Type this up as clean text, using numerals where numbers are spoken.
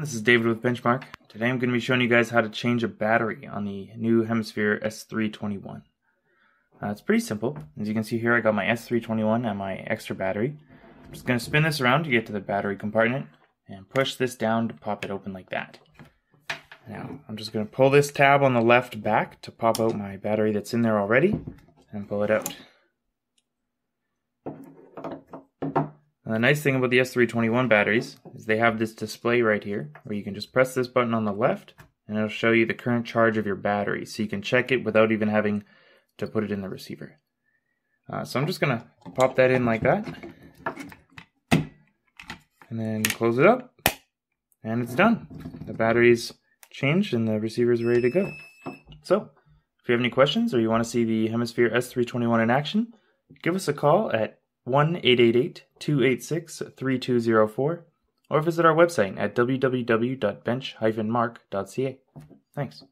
This is David with Benchmark. Today I'm going to be showing you guys how to change a battery on the new Hemisphere S321. It's pretty simple. As you can see here, I got my S321 and my extra battery. I'm just going to spin this around to get to the battery compartment and push this down to pop it open like that. Now I'm just going to pull this tab on the left back to pop out my battery that's in there already and pull it out. Now, the nice thing about the S321 batteries is they have this display right here where you can just press this button on the left and it'll show you the current charge of your battery, so you can check it without even having to put it in the receiver. So I'm just going to pop that in like that and then close it up, and it's done. The battery's changed and the receiver's ready to go. So if you have any questions or you want to see the Hemisphere S321 in action, give us a call at 1-888-286-3204 or visit our website at www.bench-mark.ca. Thanks.